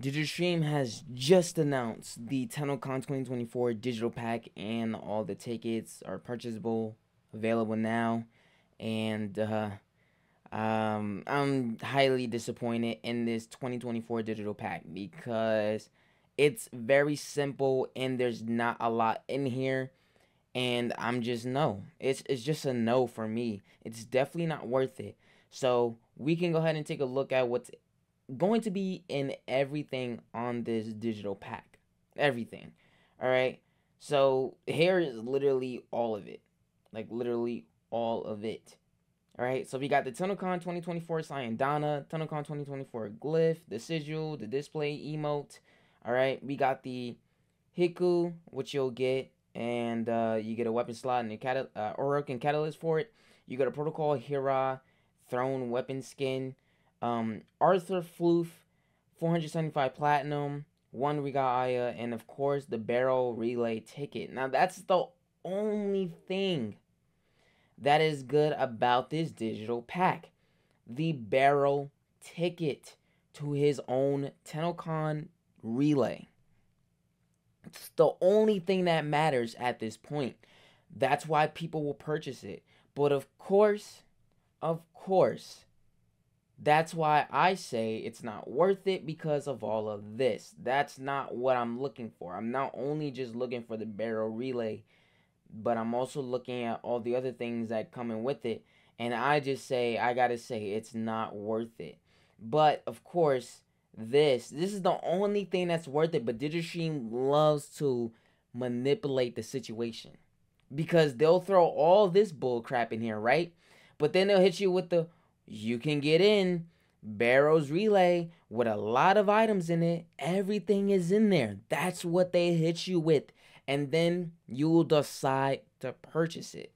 Digistream has just announced the TennoCon 2024 digital pack, and all the tickets are purchasable, available now, and I'm highly disappointed in this 2024 digital pack because it's very simple and there's not a lot in here, and I'm just no. It's just a no for me. It's definitely not worth it. So we can go ahead and take a look at what's going to be in everything on this digital pack. Everything. All right, so here is literally all of it, like literally all of it. All right, so we got the TennoCon 2024 Syandana, TennoCon 2024 Glyph, the Sigil, the display emote. All right, we got the Hikou, which you'll get, and you get a weapon slot and a Orokin Catalyst for it. You got a Protocol Hira Throne weapon skin, Arthur Floof, 475 Platinum, one Riga Aya, and of course the Barrel Relay ticket. Now that's the only thing that is good about this digital pack. The Barrel ticket to his own TennoCon relay. It's the only thing that matters at this point. That's why people will purchase it. But of course, that's why I say it's not worth it, because of all of this. That's not what I'm looking for. I'm not only just looking for the Barrel Relay, but I'm also looking at all the other things that come in with it. And I just say, I gotta say, it's not worth it. But of course, this is the only thing that's worth it. But Digistream loves to manipulate the situation, because they'll throw all this bull crap in here, right? But then they'll hit you with the, you can get in Barrel's Relay with a lot of items in it. Everything is in there. That's what they hit you with. And then you'll decide to purchase it.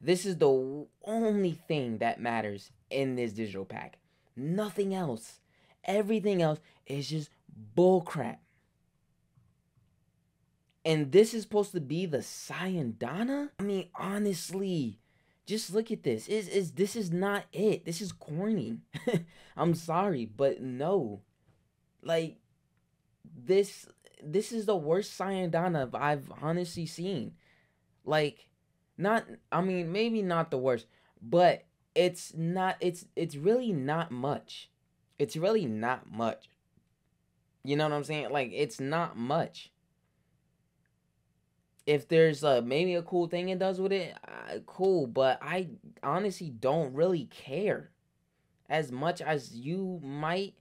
This is the only thing that matters in this digital pack. Nothing else. Everything else is just bullcrap. And this is supposed to be the Syandana? I mean, honestly, just look at this. This is not it. This is corny. I'm sorry, but no. Like, this is the worst Syandana I've honestly seen. Like, not, I mean, maybe not the worst, but it's not, it's really not much. It's really not much. You know what I'm saying? Like, it's not much. If there's maybe a cool thing it does with it, cool. But I honestly don't really care as much as you might.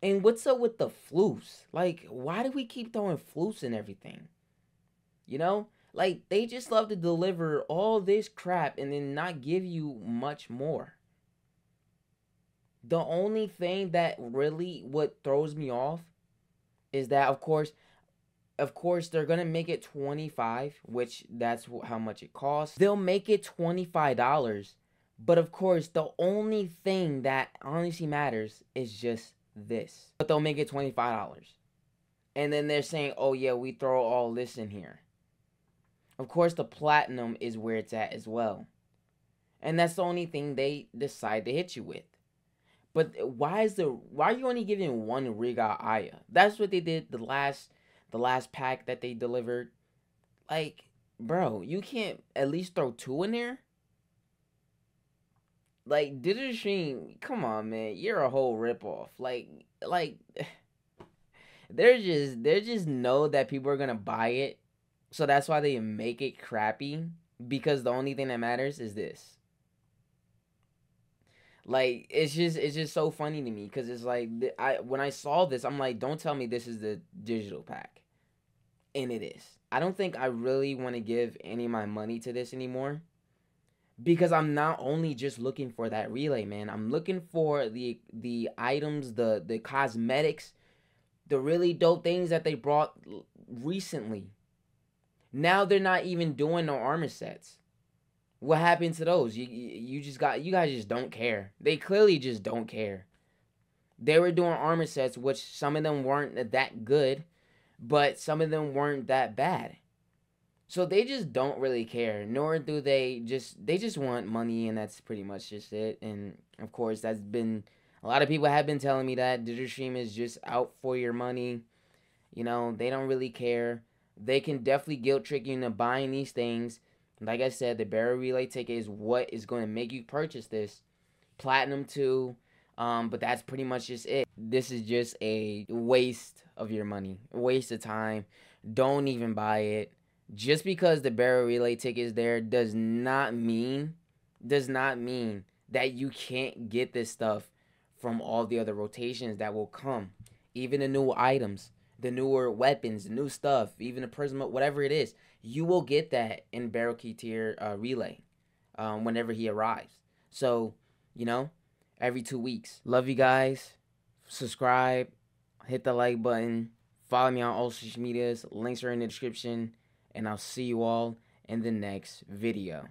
And what's up with the floofs? Like, why do we keep throwing floofs and everything? You know? Like, they just love to deliver all this crap and then not give you much more. The only thing that really what throws me off is that, of course, they're going to make it $25, which that's how much it costs. They'll make it $25. But, of course, the only thing that honestly matters is just this. But they'll make it $25. And then they're saying, oh, yeah, we throw all this in here. Of course, the Platinum is where it's at as well. And that's the only thing they decide to hit you with. But why are you only giving one Riga Aya? That's what they did the last pack that they delivered. Like, bro, you can't at least throw two in there? Like, Digistream, come on, man. You're a whole ripoff. Like they just know that people are gonna buy it. So that's why they make it crappy. Because the only thing that matters is this. Like, it's just so funny to me, because it's like, when I saw this, I'm like, don't tell me this is the digital pack. And it is. I don't think I really want to give any of my money to this anymore, because I'm not only just looking for that relay, man. I'm looking for the items, the cosmetics, the really dope things that they brought recently. Now they're not even doing no armor sets. What happened to those? You guys just don't care. They clearly just don't care. They were doing armor sets, which some of them weren't that good, but some of them weren't that bad. So they just don't really care, nor do they just want money, and that's pretty much just it. And of course, that's been A lot of people have been telling me that Digistream is just out for your money. You know, they don't really care. They can definitely guilt trick you into buying these things. Like I said, the Barrel Relay ticket is what is going to make you purchase this. Platinum 2, but that's pretty much just it. This is just a waste of your money, a waste of time. Don't even buy it. Just because the Barrel Relay ticket is there does not mean that you can't get this stuff from all the other rotations that will come. Even the new items, the newer weapons, new stuff, even the Prisma, whatever it is, you will get that in Baro Ki'Teer Relay whenever he arrives. So, you know, every 2 weeks. Love you guys. Subscribe. Hit the like button. Follow me on all social medias. Links are in the description. And I'll see you all in the next video.